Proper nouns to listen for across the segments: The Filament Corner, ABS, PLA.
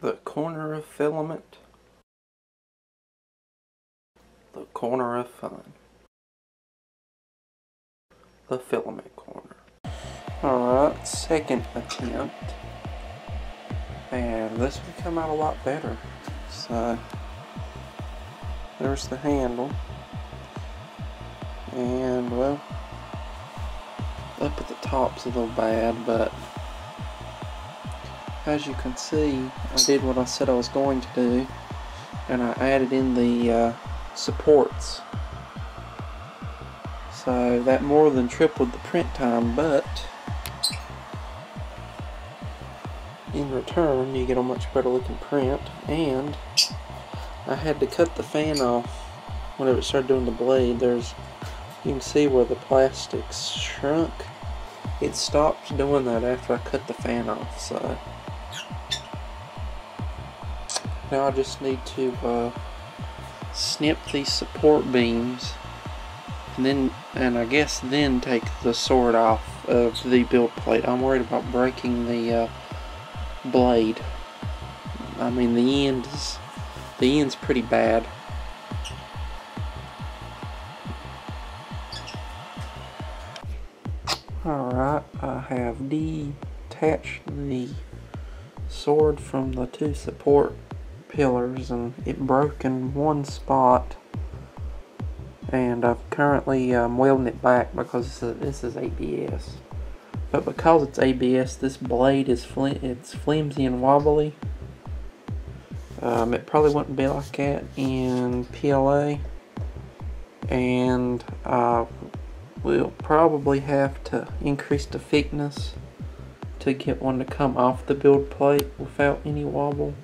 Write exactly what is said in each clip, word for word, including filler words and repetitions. The Corner of Filament, The Corner of Fun, The Filament Corner. Alright, second attempt, and this would come out a lot better. So, there's the handle, and well, up at the top's a little bad, but as you can see, I did what I said I was going to do, and I added in the uh, supports, so that more than tripled the print time, but in return you get a much better looking print. And I had to cut the fan off whenever it started doing the blade. There's, you can see where the plastic's shrunk, it stopped doing that after I cut the fan off. So now I just need to uh, snip these support beams, and then, and I guess then take the sword off of the build plate. I'm worried about breaking the uh, blade. I mean, the end is, the end's pretty bad. Alright, I have detached the sword from the two support pillars, and it broke in one spot, and I've currently um, welding it back because this is A B S. But because it's A B S, this blade is flim it's flimsy and wobbly. Um, it probably wouldn't be like that in P L A, and uh, we'll probably have to increase the thickness to get one to come off the build plate without any wobble.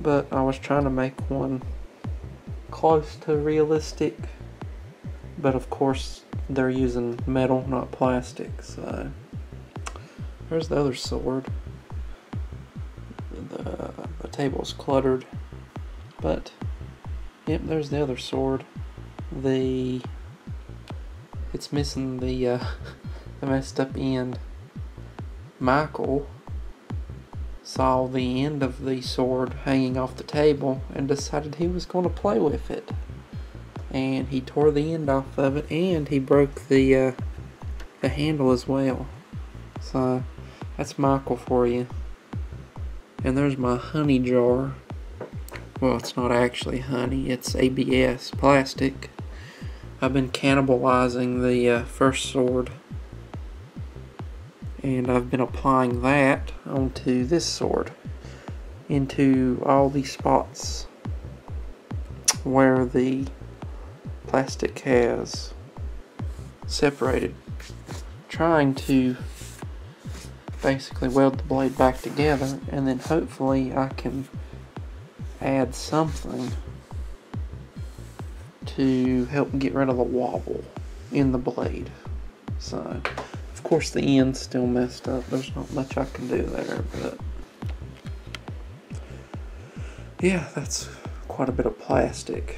But I was trying to make one close to realistic, but of course they're using metal, not plastic. So there's the other sword. The, the table's cluttered, but yep, there's the other sword. The it's missing the uh, the messed up end. Michael saw the end of the sword hanging off the table and decided he was going to play with it, and he tore the end off of it, and he broke the uh, the handle as well. So that's Michael for you. And there's my honey jar. Well, it's not actually honey, it's A B S plastic. I've been cannibalizing the uh, first sword, and I've been applying that onto this sword, into all these spots where the plastic has separated, trying to basically weld the blade back together, and then hopefully I can add something to help get rid of the wobble in the blade. So of course the end's still messed up, there's not much I can do there, but yeah, that's quite a bit of plastic.